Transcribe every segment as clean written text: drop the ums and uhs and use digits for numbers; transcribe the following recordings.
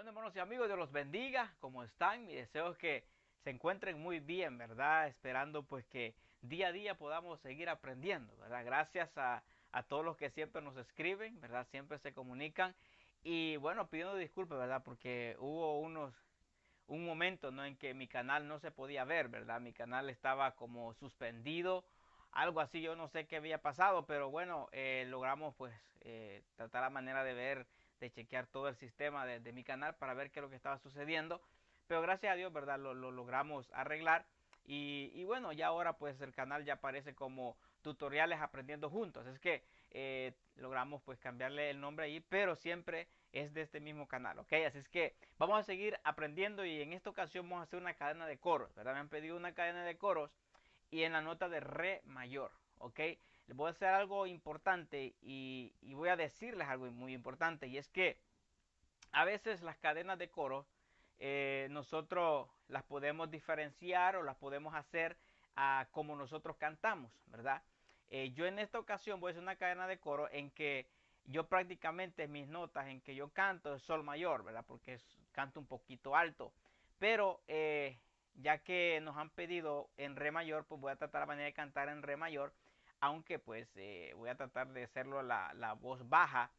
Bueno, hermanos y amigos, Dios los bendiga. ¿Cómo están? Mi deseo es que se encuentren muy bien, ¿verdad? Esperando pues que día a día podamos seguir aprendiendo, ¿verdad? Gracias a todos los que siempre nos escriben, ¿verdad? Siempre se comunican. Y bueno, pidiendo disculpas, ¿verdad? Porque hubo un momento, ¿no?, en que mi canal no se podía ver, ¿verdad? Mi canal estaba como suspendido, algo así. Yo no sé qué había pasado, pero bueno, logramos pues tratar la manera de chequear todo el sistema de mi canal para ver qué es lo que estaba sucediendo, pero gracias a Dios, ¿verdad?, lo logramos arreglar y bueno, ya ahora pues el canal ya aparece como Tutoriales Aprendiendo Juntos, es que logramos pues cambiarle el nombre ahí, pero siempre es de este mismo canal, ¿ok? Así es que vamos a seguir aprendiendo y en esta ocasión vamos a hacer una cadena de coros, ¿verdad? Me han pedido una cadena de coros y en la nota de re mayor, ¿ok? Les voy a hacer algo importante y voy a decirles algo muy importante, y es que a veces las cadenas de coros nosotros las podemos diferenciar o las podemos hacer a como nosotros cantamos, ¿verdad? Yo en esta ocasión voy a hacer una cadena de coro en que yo prácticamente mis notas en que yo canto es sol mayor, ¿verdad? Porque canto un poquito alto, pero ya que nos han pedido en re mayor, pues voy a tratar la manera de cantar en re mayor, aunque pues voy a tratar de hacerlo la voz baja,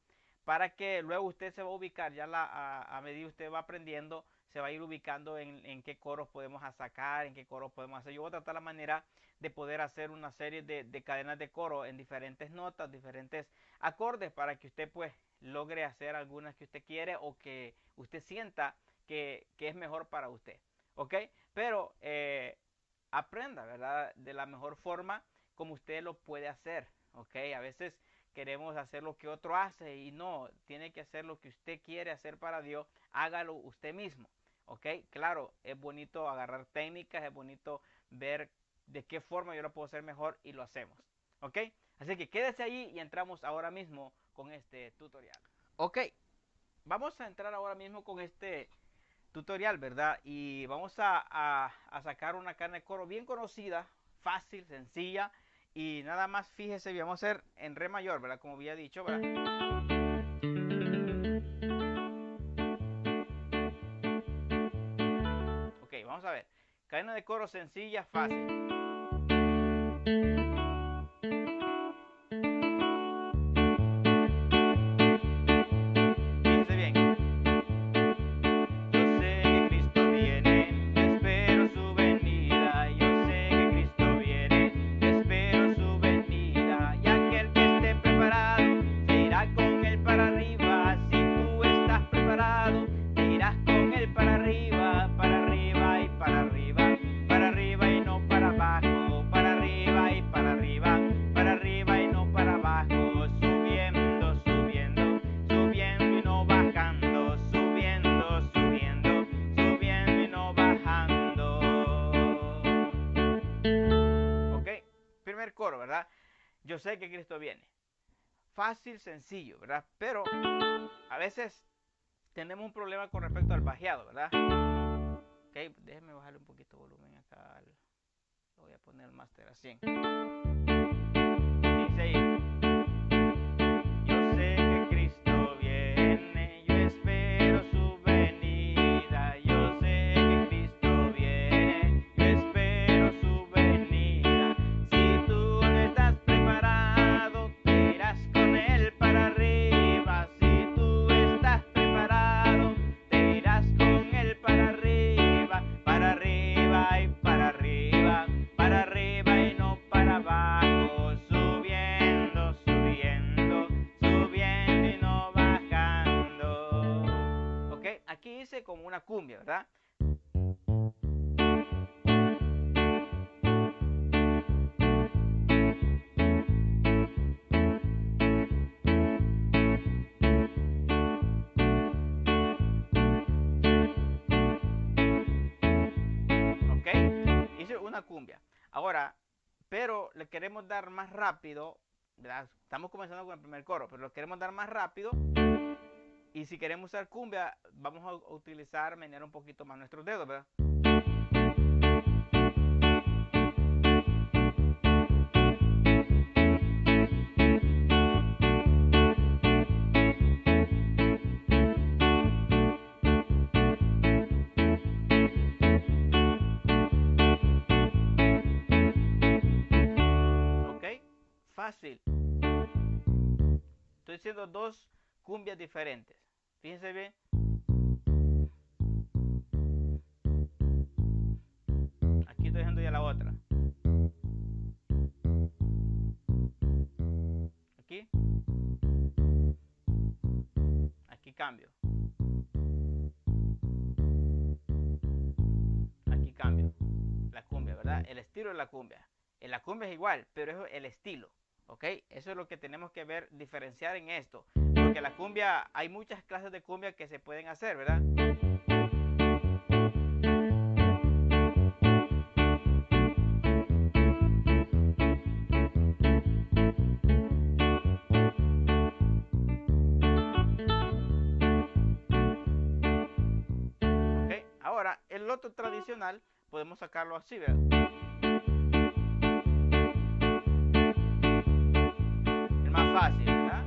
para que luego usted se va a ubicar, ya a medida usted va aprendiendo, se va a ir ubicando en qué coros podemos sacar, en qué coros podemos hacer. Yo voy a tratar la manera de poder hacer una serie de cadenas de coro en diferentes notas, diferentes acordes, para que usted pues logre hacer algunas que usted quiere o que usted sienta que es mejor para usted, ¿ok? Pero aprenda, ¿verdad?, de la mejor forma como usted lo puede hacer, ¿ok? A veces queremos hacer lo que otro hace y no, tiene que hacer lo que usted quiere hacer para Dios, hágalo usted mismo, ¿ok? Claro, es bonito agarrar técnicas, es bonito ver de qué forma yo lo puedo hacer mejor y lo hacemos, ¿ok? Así que quédese allí y entramos ahora mismo con este tutorial. Ok, vamos a entrar ahora mismo con este tutorial, ¿verdad? Y vamos a sacar una cadena de coro bien conocida, fácil, sencilla. Y nada más fíjese, vamos a hacer en re mayor, ¿verdad? Como había dicho, ¿verdad? Ok, vamos a ver. Cadena de coro sencilla, fácil. Fíjese bien. Yo sé que Cristo viene, yo espero su venida, yo sé que Cristo para arriba, si tú estás preparado, te irás con él para arriba y para arriba, para arriba y no para abajo, para arriba y para arriba, para arriba y no para abajo, subiendo, subiendo, subiendo y no bajando, subiendo, subiendo, subiendo y no bajando. Ok, primer coro, ¿verdad? Yo sé que Cristo viene. Fácil, sencillo, ¿verdad? Pero a veces tenemos un problema con respecto al bajeado, ¿verdad? Ok, déjenme bajarle un poquito de volumen acá. Lo voy a poner el máster a 100. Dice ahí. Yo sé que Cristo viene, yo espero su venida. Yo sé que Cristo viene, yo espero su venida. Si tú no estás preparado, te irás con él para arriba, si tú estás preparado, te irás con él para arriba y para arriba, para arriba y no para abajo, subiendo, subiendo, subiendo y no bajando. Ok, aquí hice como una cumbia, ¿verdad? Una cumbia. Ahora, pero le queremos dar más rápido, ¿verdad? Estamos comenzando con el primer coro, pero lo queremos dar más rápido. Y si queremos usar cumbia, vamos a utilizar, menear un poquito más nuestros dedos, ¿verdad? fácil. Estoy haciendo dos cumbias diferentes. Fíjense bien. Aquí estoy haciendo ya la otra. Aquí. Aquí cambio. Aquí cambio. La cumbia, ¿verdad? El estilo de la cumbia. En la cumbia es igual, pero es el estilo. ¿Ok? Eso es lo que tenemos que ver, diferenciar en esto. Porque la cumbia, hay muchas clases de cumbia que se pueden hacer, ¿verdad? ¿Ok? Ahora, el loto tradicional podemos sacarlo así, ¿verdad? Fácil, ¿verdad?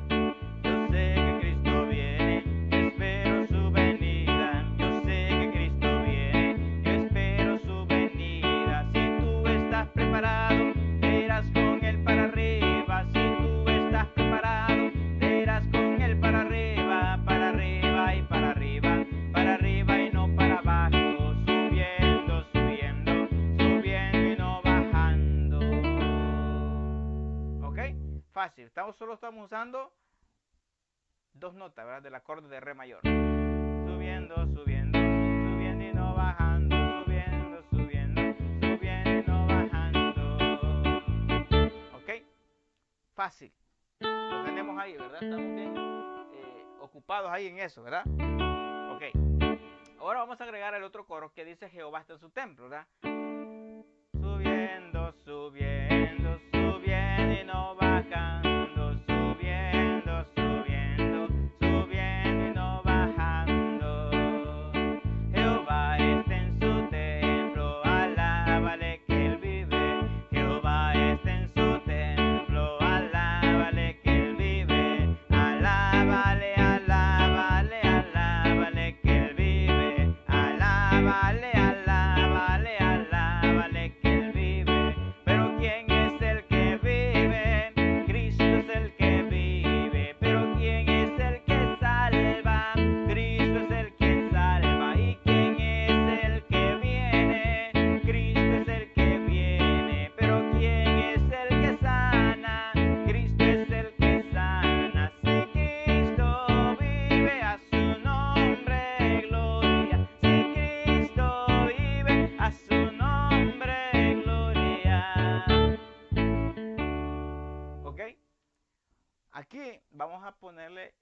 Yo sé que Cristo viene, espero su venida. Yo sé que Cristo viene, espero su venida. Si tú estás preparado, te irás con él para arriba. Si tú estás preparado, te irás con él para arriba y para arriba, para arriba y no para abajo, subiendo, subiendo, subiendo y no bajando. ¿Ok? Fácil, solo estamos usando dos notas, ¿verdad? Del acorde de re mayor. Subiendo, subiendo, subiendo y no bajando, subiendo, subiendo, subiendo y no bajando. ¿Ok? Fácil. Lo tenemos ahí, ¿verdad? Estamos bien ocupados ahí en eso, ¿verdad? Ok. Ahora vamos a agregar el otro coro que dice Jehová está en su templo, ¿verdad? Subiendo, subiendo, subiendo y no bajando. Aquí vamos a ponerle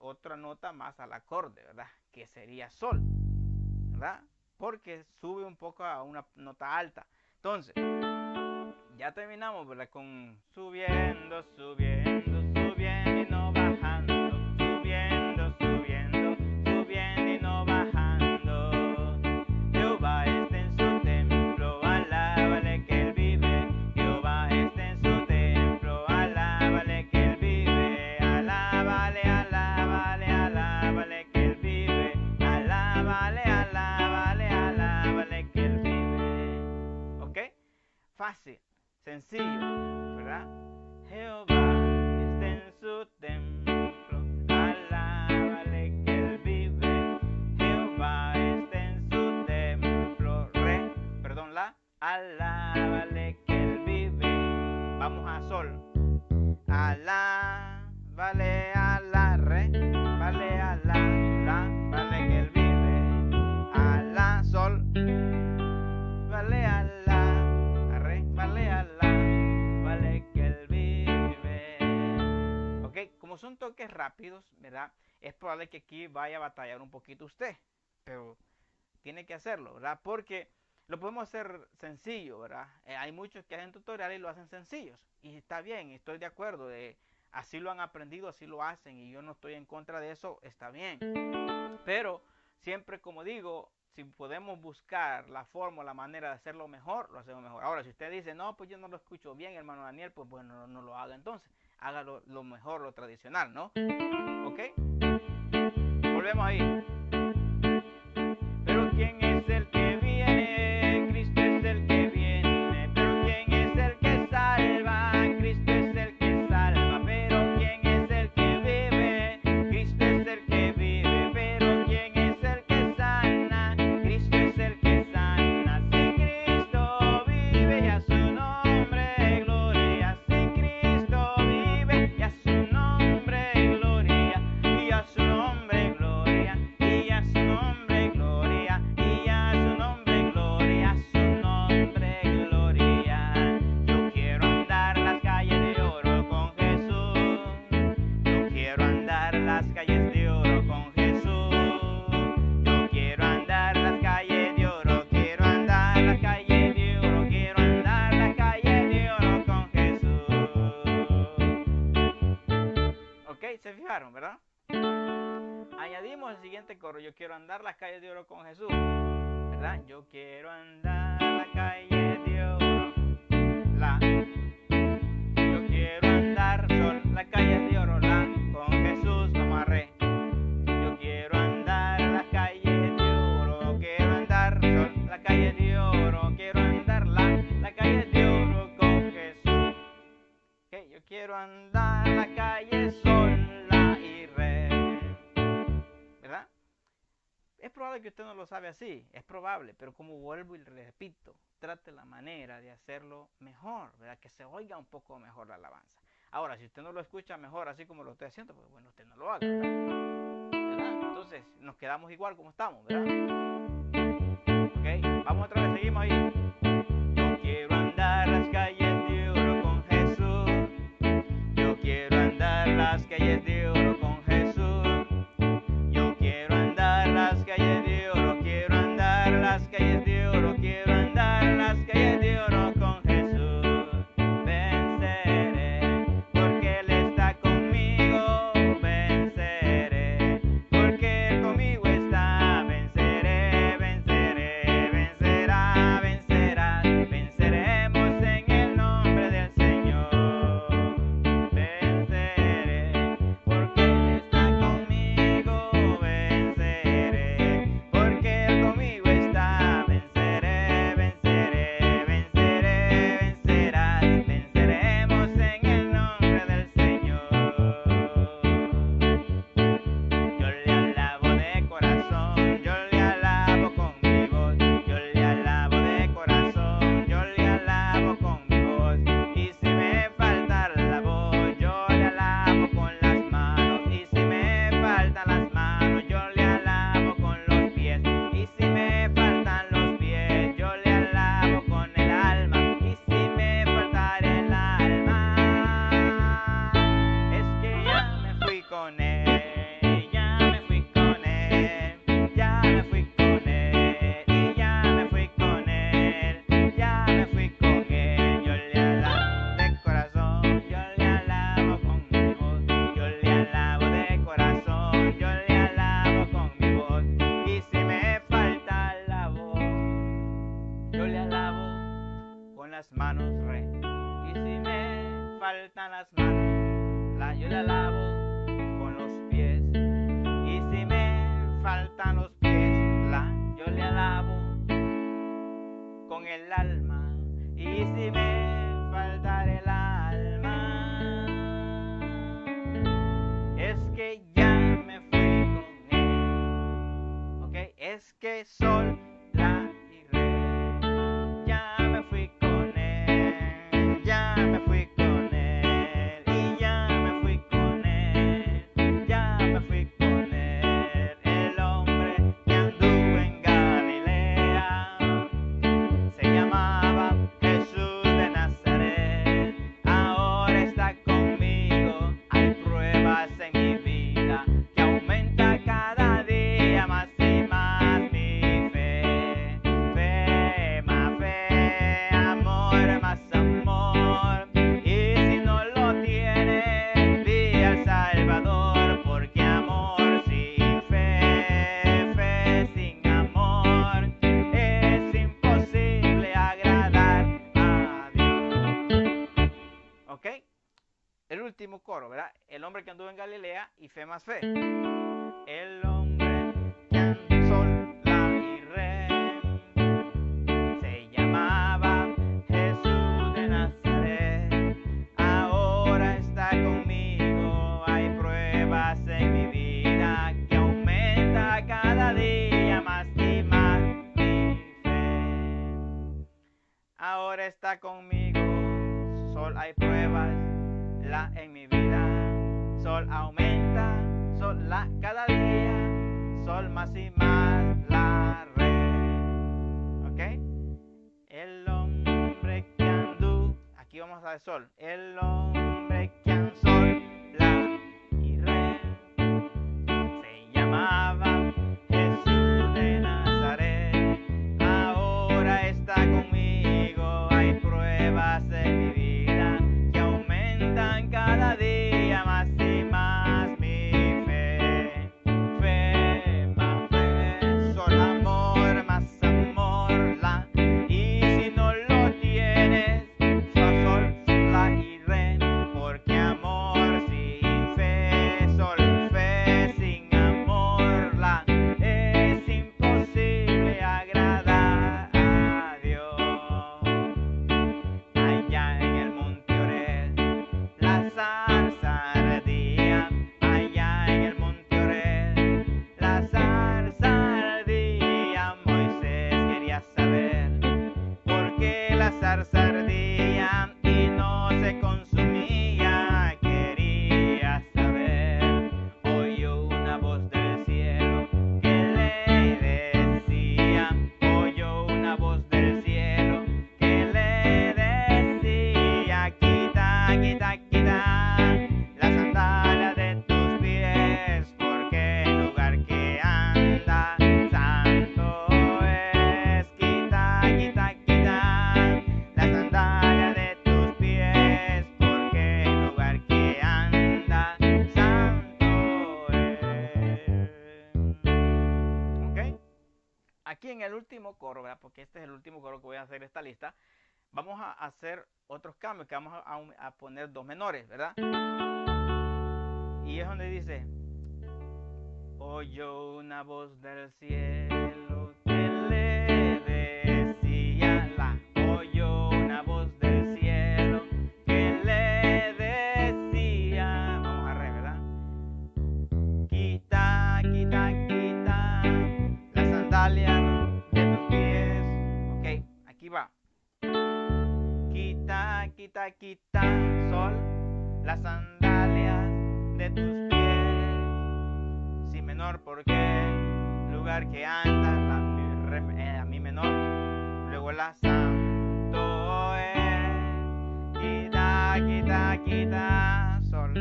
otra nota más al acorde, ¿verdad? Que sería sol, ¿verdad? Porque sube un poco a una nota alta. Entonces, ya terminamos, ¿verdad? Con subiendo, subiendo, subiendo y no bajando. Subiendo, subiendo, subiendo y no bajando. Jehová está en su templo, alábale que él vive. Jehová está en su templo, alábale que él vive. Alábale, alábale, alábale que él vive. Alábale, alábale, alábale que él vive. ¿Ok? Fácil, sencillo, ¿verdad? Jehová está en su templo, alábale que él vive. Jehová está en su templo, alábale que él vive. Vamos a sol. Alá. Vale a la re, vale a la, vale que él vive, a la sol, vale a la, re, vale a la, vale que él vive. Ok, como son toques rápidos, ¿verdad? Es probable que aquí vaya a batallar un poquito usted, pero tiene que hacerlo, ¿verdad? Porque lo podemos hacer sencillo, ¿verdad? Hay muchos que hacen tutoriales y lo hacen sencillos, y está bien, estoy de acuerdo de... Así lo han aprendido, así lo hacen y yo no estoy en contra de eso, está bien. Pero siempre, como digo, si podemos buscar la forma, la manera de hacerlo mejor, lo hacemos mejor. Ahora, si usted dice, no, pues yo no lo escucho bien, hermano Daniel, pues bueno, no lo haga entonces. Hágalo lo mejor, lo tradicional, ¿no? ¿Ok? Volvemos ahí. Pero ¿quién es el que viene? Cristo es el que viene. Pero ¿quién es el que salva? Cristo es el que salva. oro, yo quiero andar las calles de oro con Jesús, ¿verdad? Yo quiero andar las calles de oro, la. Yo quiero andar son las calles de oro, la, con Jesús, vamos a re. Yo quiero andar las calles de oro, quiero andar son las calles de oro, quiero andar las calles de oro con Jesús. Okay, yo quiero andar las calles son la y re. Es probable que usted no lo sabe así, es probable, pero como vuelvo y repito, trate la manera de hacerlo mejor, ¿verdad? Que se oiga un poco mejor la alabanza. Ahora, si usted no lo escucha mejor, así como lo estoy haciendo, pues bueno, usted no lo haga, ¿verdad? Entonces, nos quedamos igual como estamos, ¿verdad? Ok, vamos otra vez, seguimos ahí. Yo quiero andar las calles de oro con Jesús. Yo quiero andar las calles de oro con Jesús. Coro, ¿verdad? El hombre que anduvo en Galilea y fe más fe. El hombre que anduvo sol, la y re, se llamaba Jesús de Nazaret. Ahora está conmigo, hay pruebas en mi vida que aumenta cada día más y más mi fe. Ahora está conmigo, sol, hay pruebas en mi vida, sol aumenta, sol la cada día, sol más y más la re. ¿Ok? El hombre que andú, aquí vamos a ver sol, el hombre que andú, sol, la y re, se llamaba Jesús de Nazaret, ahora está conmigo, hay pruebas en mi vida. Cada día más y más mi fe, fe más aquí en el último coro, ¿verdad? Porque este es el último coro que voy a hacer esta lista, vamos a hacer otros cambios, que vamos a poner dos menores, ¿verdad? Y es donde dice: oyó una voz del cielo que le decía la. Oyó una voz del cielo que le decía. Vamos a re, ¿verdad? Quita, quita, quita las sandalias de tus pies. Ok, aquí va. Quita, quita, quita, sol, las sandalias de tus pies. Si menor, porque lugar que anda, a mi menor, luego la santo es. Quita, quita, quita, sol,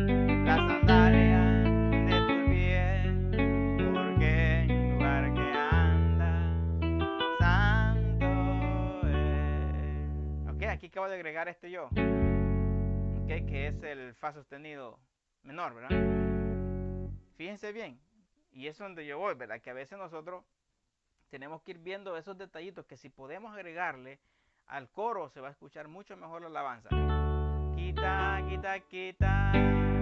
las sandalias de tus pies, porque lugar que anda, santo es. Ok, aquí acabo de agregar este yo, okay, que es el fa sostenido menor, ¿verdad? Fíjense bien, y es donde yo voy, ¿verdad? Que a veces nosotros tenemos que ir viendo esos detallitos que si podemos agregarle al coro se va a escuchar mucho mejor la alabanza. Quita, quita, quita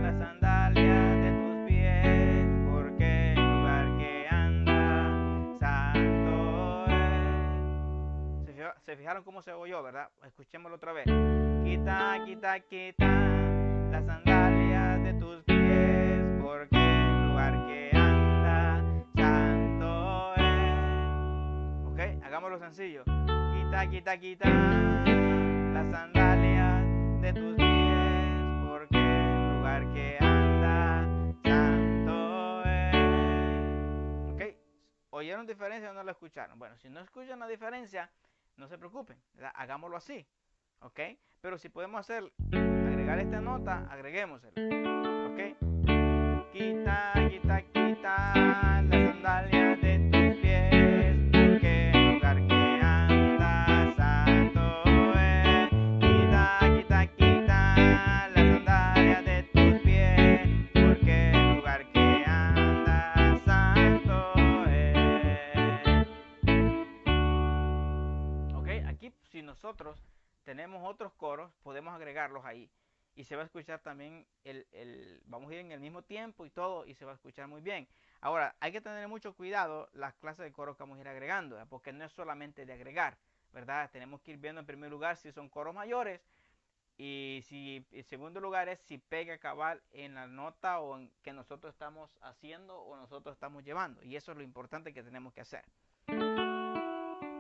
las sandalias de tus pies, porque el lugar que anda santo es. ¿Se fijaron cómo se oyó, verdad? Escuchémoslo otra vez. Quita, quita, quita las sandalias de tus pies, porque el lugar que anda santo es. Ok, hagámoslo sencillo. Quita, quita, quita las sandalias de tus pies, porque el lugar que anda santo es. Ok, ¿oyeron diferencia o no lo escucharon? Bueno, si no escuchan la diferencia, no se preocupen, ¿verdad? Hagámoslo así, ok, pero si podemos hacer... esta nota, agreguémosela, ok. Quita, quita, quita las sandalias de tus pies, porque el lugar que anda santo es. Quita, quita, quita las sandalias de tus pies, porque el lugar que anda santo es. Ok, aquí si nosotros tenemos otros coros, podemos agregarlos ahí. Y se va a escuchar también, vamos a ir en el mismo tiempo y todo, y se va a escuchar muy bien. Ahora, hay que tener mucho cuidado las clases de coros que vamos a ir agregando, ¿verdad? Porque no es solamente de agregar, ¿verdad? Tenemos que ir viendo en primer lugar si son coros mayores, y si en segundo lugar es si pega cabal en la nota o en que nosotros estamos haciendo o nosotros estamos llevando. Y eso es lo importante que tenemos que hacer.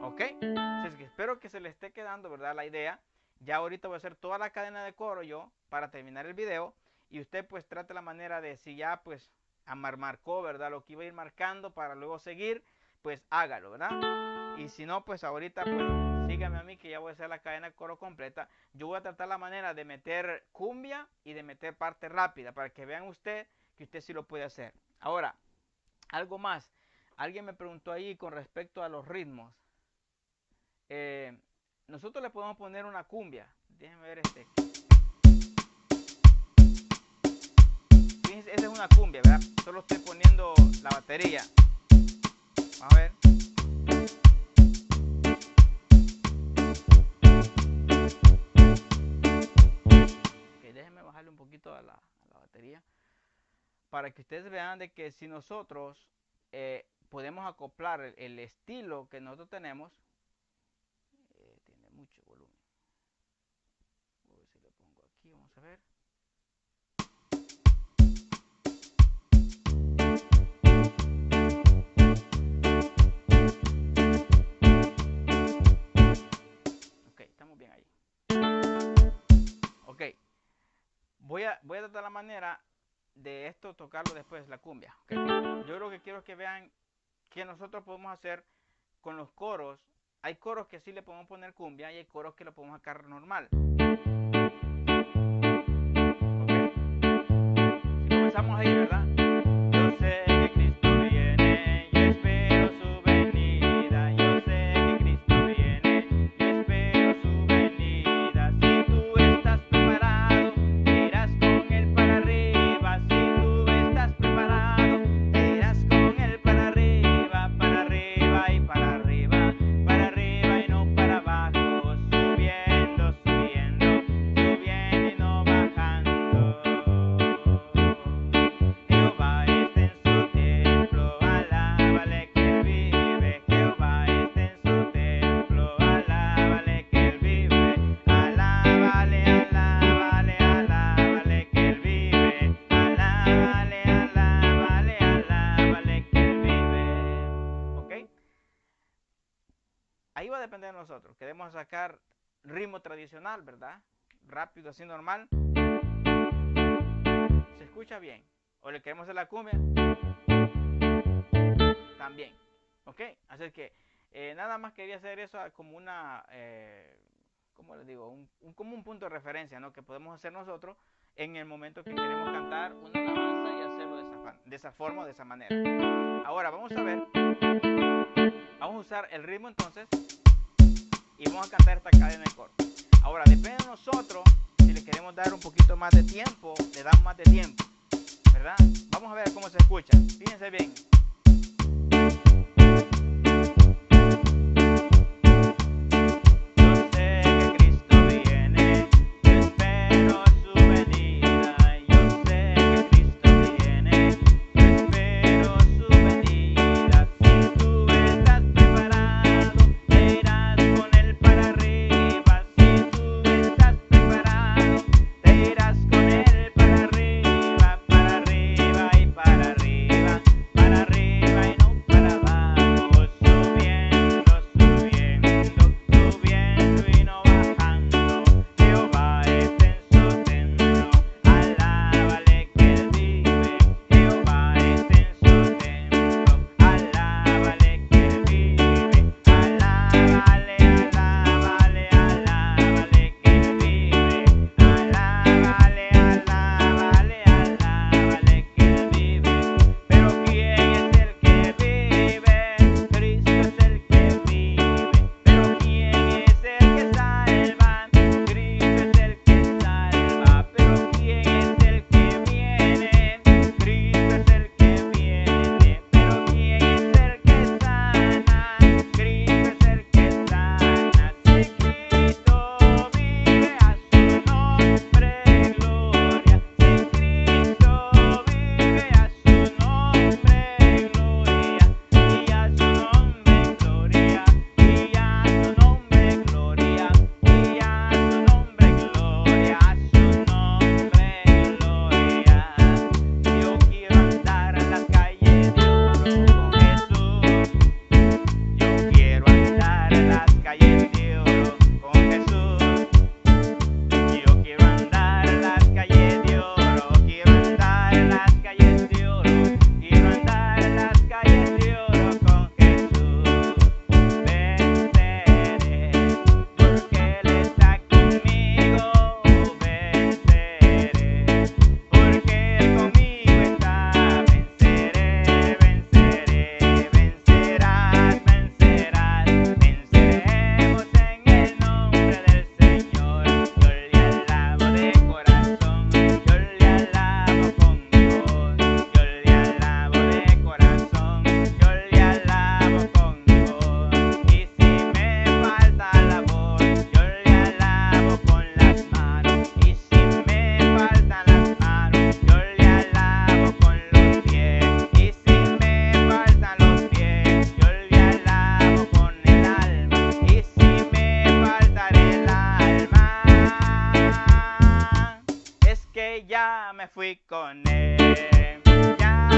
¿Ok? Así que espero que se les esté quedando, ¿verdad?, la idea. Ya ahorita voy a hacer toda la cadena de coro yo para terminar el video, y usted pues trate la manera de, si ya pues marcó, ¿verdad?, lo que iba a ir marcando para luego seguir, pues hágalo, ¿verdad? Y si no, pues ahorita pues sígame a mí, que ya voy a hacer la cadena de coro completa. Yo voy a tratar la manera de meter cumbia y de meter parte rápida para que vean usted que usted sí lo puede hacer. Ahora, algo más. Alguien me preguntó ahí con respecto a los ritmos. Nosotros le podemos poner una cumbia. Déjenme ver este. Fíjense, esa es una cumbia, ¿verdad? Solo estoy poniendo la batería. Vamos a ver. Ok, déjenme bajarle un poquito a la batería, para que ustedes vean de que si nosotros podemos acoplar el estilo que nosotros tenemos. Mucho volumen. A ver si lo pongo aquí, vamos a ver. Ok, estamos bien ahí. Ok, voy a tratar la manera de esto, tocarlo después, la cumbia. Okay. Yo lo que quiero es que vean que nosotros podemos hacer con los coros. Hay coros que sí le podemos poner cumbia y hay coros que lo podemos sacar normal. Okay. Si comenzamos ahí, ¿verdad? Yo sé que Cristo viene, yo espero su venida. Yo sé que Cristo viene, yo espero su venida. Si tú estás preparado, te irás con él para arriba. Si tú estás preparado, te irás con él para arriba y para arriba. Ahí va a depender de nosotros. Queremos sacar ritmo tradicional, ¿verdad? Rápido, así normal. Se escucha bien. O le queremos hacer la cumbia. También. ¿Ok? Así que nada más quería hacer eso como una... ¿cómo les digo? Como un punto de referencia, ¿no? Que podemos hacer nosotros en el momento que queremos cantar una alabanza y hacerlo de esa forma o de esa manera. Ahora vamos a ver, vamos a usar el ritmo entonces y vamos a cantar esta cadena de coro. Ahora depende de nosotros si le queremos dar un poquito más de tiempo, le damos más de tiempo, ¿verdad? Vamos a ver cómo se escucha, fíjense bien. Cada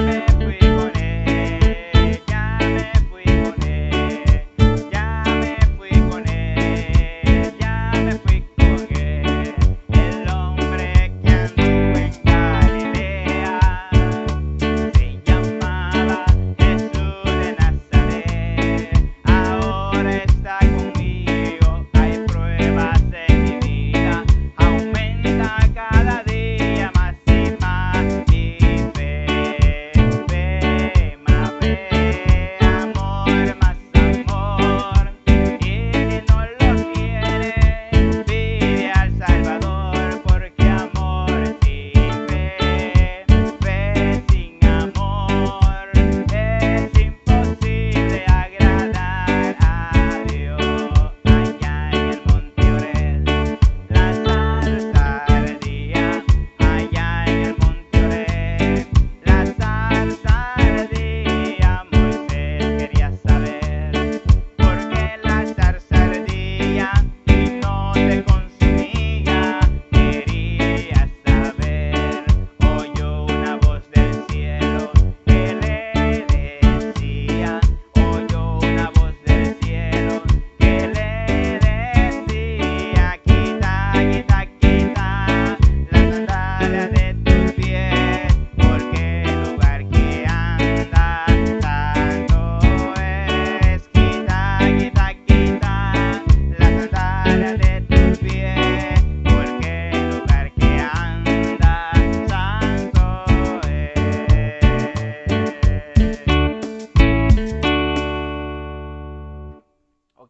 día más y más difícil.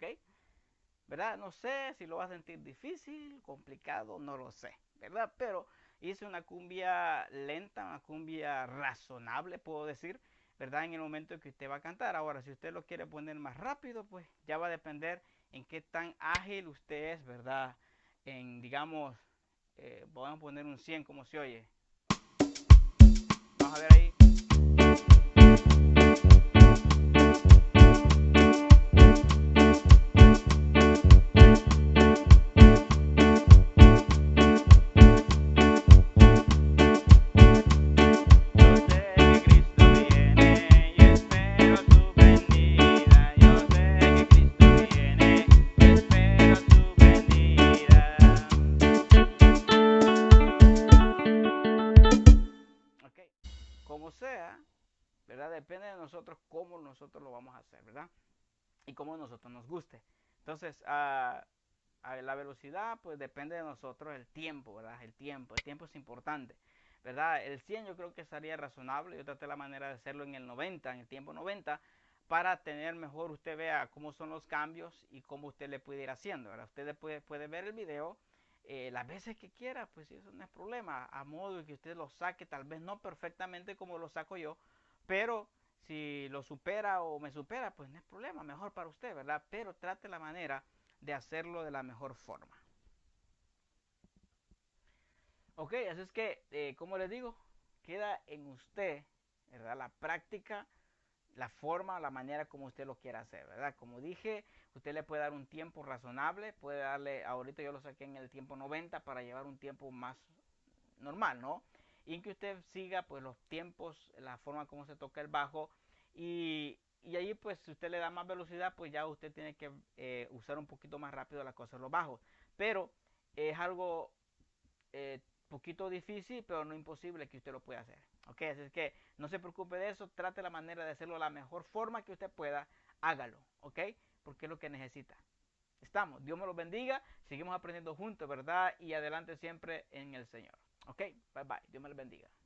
¿ok? ¿Verdad? No sé si lo vas a sentir difícil, complicado, no lo sé, ¿verdad? Pero hice una cumbia lenta, una cumbia razonable, puedo decir, ¿verdad? En el momento que usted va a cantar. Ahora, si usted lo quiere poner más rápido, pues ya va a depender en qué tan ágil usted es, ¿verdad? En, digamos, vamos a poner un 100 como se oye. Vamos a ver ahí. Depende de nosotros cómo nosotros lo vamos a hacer, ¿verdad? Y cómo a nosotros nos guste. Entonces, a la velocidad, pues depende de nosotros el tiempo, ¿verdad? El tiempo es importante, ¿verdad? El 100 yo creo que estaría razonable. Yo traté la manera de hacerlo en el 90, en el tiempo 90, para tener mejor, usted vea cómo son los cambios y cómo usted le puede ir haciendo, ¿verdad? Usted puede ver el video las veces que quiera, pues eso no es problema, a modo de que usted lo saque, tal vez no perfectamente como lo saco yo, pero si lo supera o me supera, pues no es problema, mejor para usted, ¿verdad? Pero trate la manera de hacerlo de la mejor forma. Ok, así es que, como les digo, queda en usted, ¿verdad? La práctica, la forma, la manera como usted lo quiera hacer, ¿verdad? Como dije, usted le puede dar un tiempo razonable, puede darle, ahorita yo lo saqué en el tiempo 90 para llevar un tiempo más normal, ¿no? Y en que usted siga pues los tiempos, la forma como se toca el bajo, y ahí pues si usted le da más velocidad, pues ya usted tiene que usar un poquito más rápido las cosas, los bajos, pero es algo poquito difícil, pero no imposible que usted lo pueda hacer, ok, así es que no se preocupe de eso, trate la manera de hacerlo de la mejor forma que usted pueda, hágalo, ok, porque es lo que necesita. Estamos, Dios me los bendiga, seguimos aprendiendo juntos, ¿verdad? Y adelante siempre en el Señor. Ok, bye bye, Dios me los bendiga.